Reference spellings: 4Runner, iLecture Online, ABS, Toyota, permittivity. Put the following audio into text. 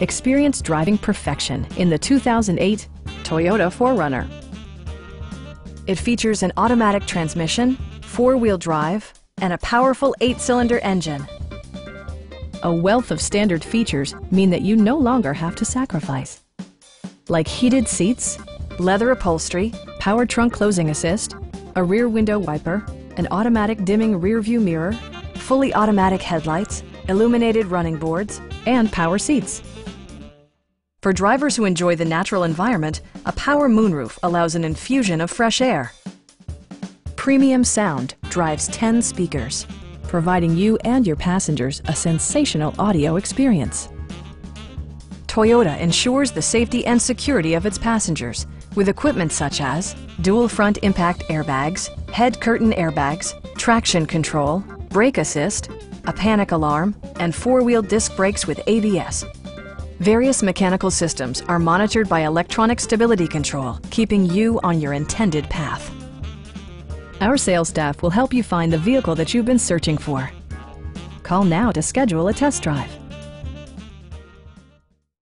Experience driving perfection in the 2008 Toyota 4Runner. It features an automatic transmission, four-wheel drive, and a powerful 8-cylinder engine. A wealth of standard features mean that you no longer have to sacrifice, like heated seats, leather upholstery, power trunk closing assist, a rear window wiper, an automatic dimming rearview mirror, fully automatic headlights, illuminated running boards, and power seats. For drivers who enjoy the natural environment, a power moonroof allows an infusion of fresh air. Premium sound drives 10 speakers, providing you and your passengers a sensational audio experience. Toyota ensures the safety and security of its passengers with equipment such as dual front impact airbags, head curtain airbags, traction control, brake assist, a panic alarm, and four-wheel disc brakes with ABS. Various mechanical systems are monitored by electronic stability control, keeping you on your intended path. Our sales staff will help you find the vehicle that you've been searching for. Call now to schedule a test drive.